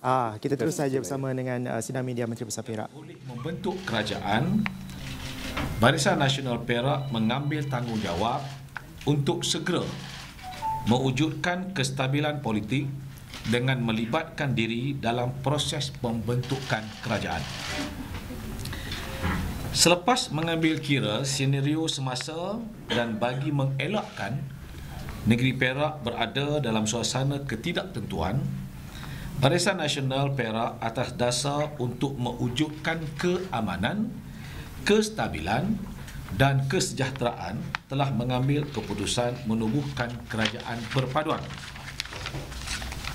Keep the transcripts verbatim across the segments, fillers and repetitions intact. Ah, kita terus saja bersama dengan uh, Sinar Media Menteri Besar Perak. Membentuk kerajaan, Barisan Nasional Perak mengambil tanggungjawab untuk segera mewujudkan kestabilan politik dengan melibatkan diri dalam proses pembentukan kerajaan. Selepas mengambil kira senario semasa dan bagi mengelakkan negeri Perak berada dalam suasana ketidaktentuan, Barisan Nasional Perak atas dasar untuk mewujudkan keamanan, kestabilan dan kesejahteraan telah mengambil keputusan menubuhkan kerajaan perpaduan.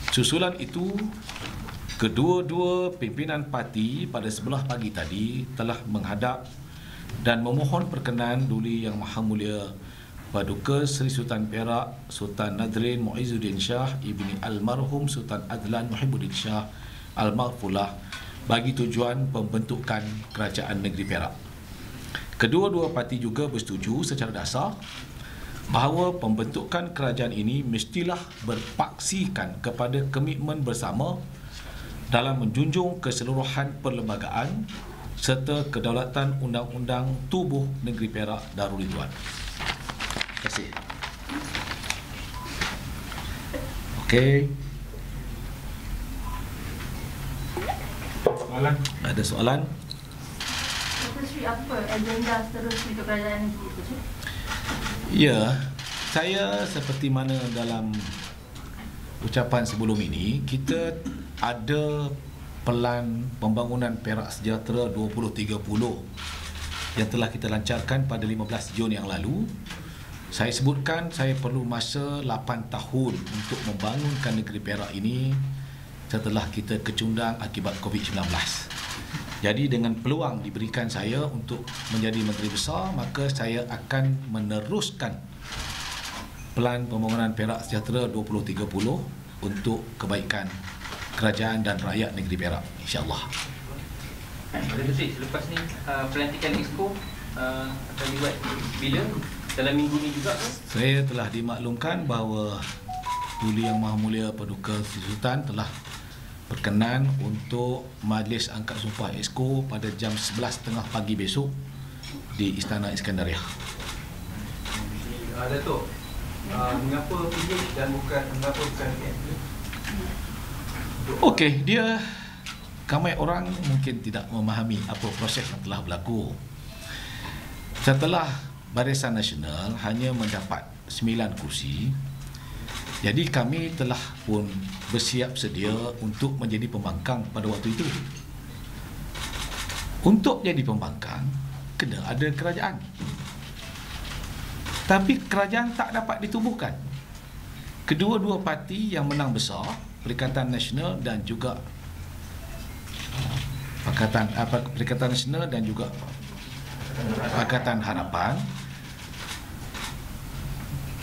Susulan itu, kedua-dua pimpinan parti pada sebelah pagi tadi telah menghadap dan memohon perkenan Duli Yang Maha Mulia Paduka Seri Sultan Perak Sultan Nazrin Muizzuddin Shah Ibni Almarhum Sultan Azlan Muhibuddin Shah Al-Maghfulah bagi tujuan pembentukan kerajaan negeri Perak. Kedua-dua parti juga bersetuju secara dasar bahawa pembentukan kerajaan ini mestilah berpaksikan kepada komitmen bersama dalam menjunjung keseluruhan perlembagaan serta kedaulatan undang-undang tubuh negeri Perak Darul Ridzuan. Terima kasih. Okey. Soalan? Ada soalan? Datuk Seri, apa agenda seterusnya untuk kerajaan negeri itu? Ya, saya seperti mana dalam ucapan sebelum ini, kita ada pelan pembangunan Perak Sejahtera dua ribu tiga puluh yang telah kita lancarkan pada lima belas Jun yang lalu. Saya sebutkan saya perlu masa lapan tahun untuk membangunkan negeri Perak ini setelah kita kecundang akibat COVID sembilan belas. Jadi dengan peluang diberikan saya untuk menjadi Menteri Besar, maka saya akan meneruskan pelan pembangunan Perak Sejahtera dua ribu tiga puluh untuk kebaikan kerajaan dan rakyat negeri Perak, insyaAllah. Datuk Seri, selepas ni uh, pelantikan exco uh, akan dibuat bila? Dalam minggu ni juga ke? Saya telah dimaklumkan bahawa Duli Yang Maha Mulia Paduka Seri Sultan telah berkenan untuk majlis angkat sumpah exco pada jam sebelas tiga puluh pagi besok di Istana Iskandariah. Uh, Datuk, uh, mengapa pilih dan bukan mengapa bukan pilih? Okey, dia ramai orang mungkin tidak memahami apa proses yang telah berlaku. Setelah Barisan Nasional hanya mendapat sembilan kursi, jadi kami telah pun bersiap sedia untuk menjadi pembangkang pada waktu itu. Untuk jadi pembangkang, kena ada kerajaan. Tapi kerajaan tak dapat ditubuhkan. Kedua-dua parti yang menang besar, Perikatan Nasional dan juga Pakatan apa Perikatan Nasional dan juga Pakatan Harapan,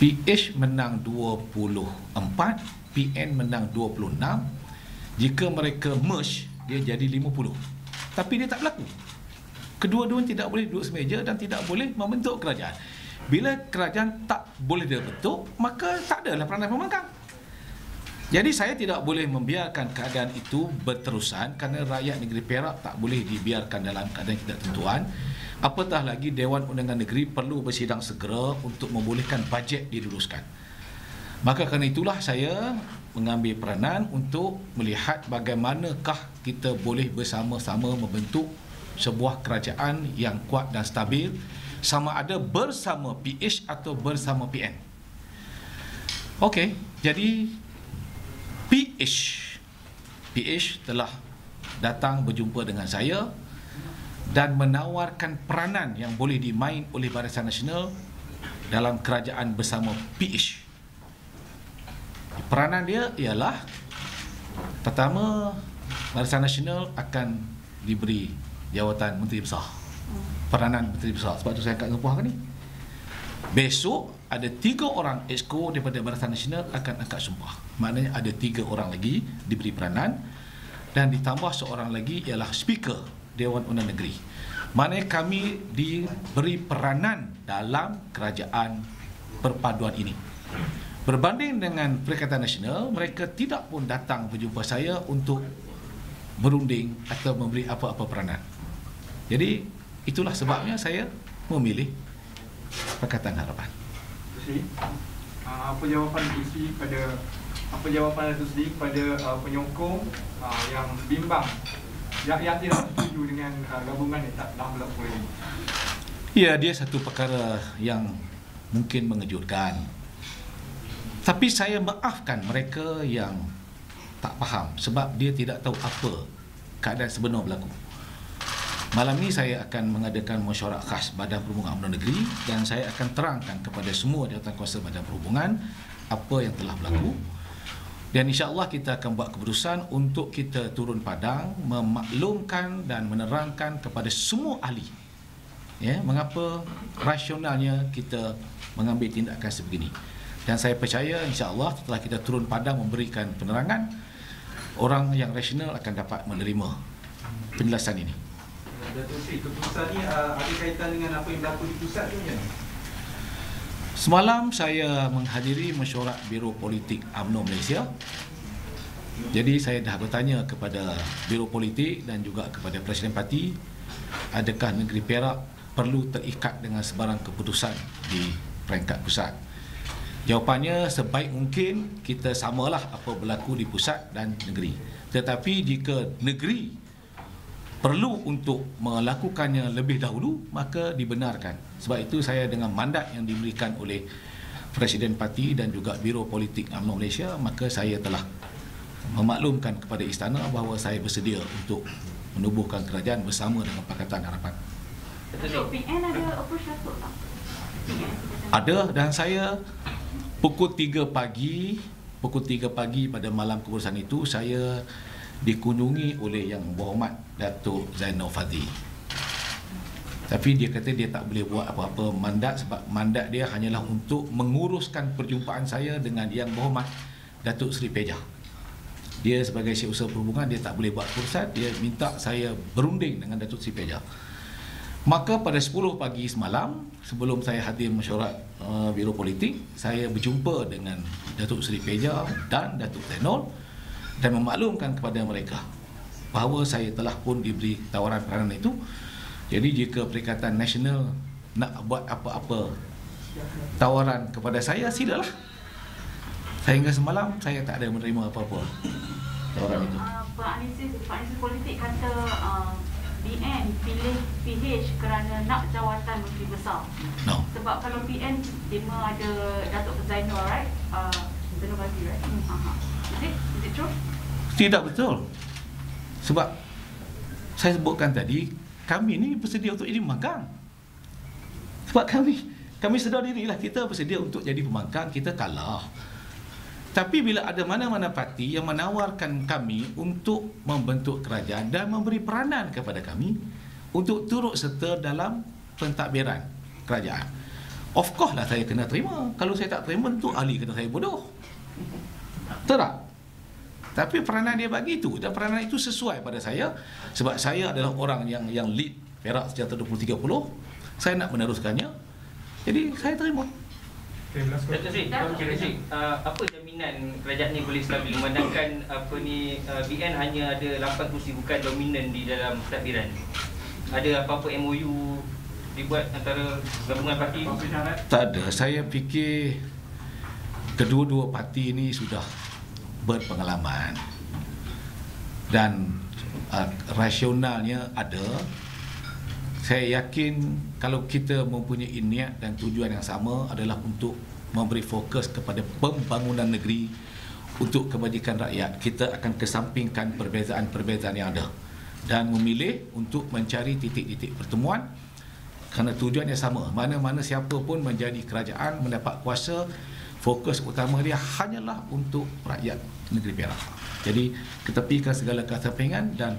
P H menang dua puluh empat, P N menang dua puluh enam. Jika mereka merge, dia jadi lima puluh. Tapi dia tak berlaku. Kedua-dua tidak boleh duduk semeja dan tidak boleh membentuk kerajaan. Bila kerajaan tak boleh dibentuk, maka tak adalah peranan pembangkang. Jadi saya tidak boleh membiarkan keadaan itu berterusan kerana rakyat negeri Perak tak boleh dibiarkan dalam keadaan tidak tentuan. Apatah lagi Dewan Undangan Negeri perlu bersidang segera untuk membolehkan bajet diluruskan. Maka kerana itulah saya mengambil peranan untuk melihat bagaimanakah kita boleh bersama-sama membentuk sebuah kerajaan yang kuat dan stabil, sama ada bersama P H atau bersama P N. Okey, jadi P H P H telah datang berjumpa dengan saya dan menawarkan peranan yang boleh dimain oleh Barisan Nasional dalam kerajaan bersama P H. Peranan dia ialah, pertama, Barisan Nasional akan diberi jawatan Menteri Besar, peranan Menteri Besar. Sebab tu saya angkat sumpah ni. Besok ada tiga orang exco daripada Barisan Nasional akan angkat sumpah. Maknanya ada tiga orang lagi diberi peranan dan ditambah seorang lagi ialah Speaker Dewan Undangan Negeri. Maknanya kami diberi peranan dalam kerajaan perpaduan ini. Berbanding dengan Perikatan Nasional, mereka tidak pun datang berjumpa saya untuk berunding atau memberi apa-apa peranan. Jadi itulah sebabnya saya memilih Pakatan Harapan. Apa jawapan P C pada apa jawapan Datuk Seri kepada uh, penyokong uh, yang bimbang, yang, yang tidak setuju dengan uh, gabungan yang tak dah berlaku ini? Ya, dia satu perkara yang mungkin mengejutkan. Tapi saya maafkan mereka yang tak faham sebab dia tidak tahu apa keadaan sebenar berlaku. Malam ini saya akan mengadakan mesyuarat khas Badan Perhubungan Umum Negeri dan saya akan terangkan kepada semua jawatankuasa Badan Perhubungan apa yang telah berlaku. Dan insya-Allah kita akan buat keputusan untuk kita turun padang memaklumkan dan menerangkan kepada semua ahli, ya, mengapa rasionalnya kita mengambil tindakan sebegini. Dan saya percaya insya-Allah setelah kita turun padang memberikan penerangan, orang yang rasional akan dapat menerima penjelasan ini. Datuk Seri, keputusan ini uh, ada kaitan dengan apa yang berlaku di pusat tu kan? Semalam saya menghadiri mesyuarat Biro Politik U M N O Malaysia. Jadi saya dah bertanya kepada Biro Politik dan juga kepada Presiden Parti, adakah negeri Perak perlu terikat dengan sebarang keputusan di peringkat pusat? Jawapannya, sebaik mungkin kita samalah apa berlaku di pusat dan negeri. Tetapi jika negeri perlu untuk melakukannya lebih dahulu, maka dibenarkan. Sebab itu saya dengan mandat yang diberikan oleh Presiden Parti dan juga Biro Politik U M N O Malaysia, maka saya telah memaklumkan kepada Istana bahawa saya bersedia untuk menubuhkan kerajaan bersama dengan Pakatan Harapan. P N ada approach Datuk tak? Ada, dan saya pukul tiga pagi pada malam keputusan itu saya dikunjungi oleh yang berhormat Datuk Zainal Fadhi. Tapi dia kata dia tak boleh buat apa-apa mandat sebab mandat dia hanyalah untuk menguruskan perjumpaan saya dengan yang berhormat Datuk Seri Peja. Dia sebagai setiausaha perhubungan, dia tak boleh buat keputusan, dia minta saya berunding dengan Datuk Seri Peja. Maka pada sepuluh pagi semalam, sebelum saya hadir mesyuarat uh, Biro Politik, saya berjumpa dengan Datuk Seri Peja dan Datuk Tenol dan memaklumkan kepada mereka bahawa saya telah pun diberi tawaran peranan itu. Jadi jika Perikatan Nasional nak buat apa-apa tawaran kepada saya, silalah. Sehingga semalam saya tak ada menerima apa-apa tawaran itu. Uh, Pak Analisis, Pak Analisis Politik kata uh, P N pilih P H kerana nak jawatan menteri besar. No. Sebab kalau P N dia ada Datuk Zainal, right? Uh, Zainal Fadhi, right? Hmm. Aha. Is it, is it true? Tidak betul. Sebab saya sebutkan tadi, kami ni bersedia untuk jadi pembangkang. Sebab kami kami sedar dirilah kita bersedia untuk jadi pembangkang, kita kalah. Tapi bila ada mana-mana parti yang menawarkan kami untuk membentuk kerajaan dan memberi peranan kepada kami untuk turut serta dalam pentadbiran kerajaan, of course lah saya kena terima. Kalau saya tak terima, tu ahli kena saya bodoh. Betul tak? Tapi peranan dia bagi itu, dan peranan itu sesuai pada saya sebab saya adalah orang yang yang lead Perak Sejahtera dua ribu tiga puluh. Saya nak meneruskannya. Jadi saya terima. Datuk Seri, Datuk Seri, apa jaminan kerajaan ini boleh stabil memandangkan apa ni B N hanya ada lapan kursi bukan dominan di dalam pentadbiran? Ada apa-apa M O U dibuat antara gabungan parti? Tak ada. Saya fikir kedua-dua parti ini sudah berpengalaman dan uh, rasionalnya ada. Saya yakin kalau kita mempunyai niat dan tujuan yang sama adalah untuk memberi fokus kepada pembangunan negeri untuk kebajikan rakyat, kita akan kesampingkan perbezaan-perbezaan yang ada dan memilih untuk mencari titik-titik pertemuan kerana tujuannya sama. Mana-mana siapa pun menjadi kerajaan, mendapat kuasa, fokus utama dia hanyalah untuk rakyat negeri Perak. Jadi ketepikan segala kesampingan dan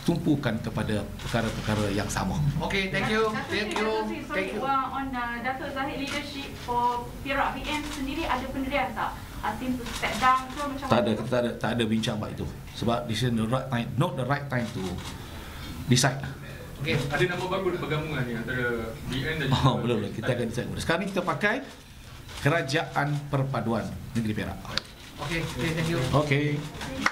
tumpukan kepada perkara-perkara yang sama. Okey, thank you. Thank you. Thank you. On Datuk Zahid leadership for Perak P N sendiri, ada pendirian tak? Asim tu step down ke macam? Tak ada, tak ada, tak ada bincang bab itu. Sebab this is the right time, not the right time to decide. Okey, ada nama baru bergabungan ni antara B N dan oh, belum belum. Kita akan decide. Sekarang kita pakai Kerajaan Perpaduan Negeri Perak. Okey, okay, thank you. Okey.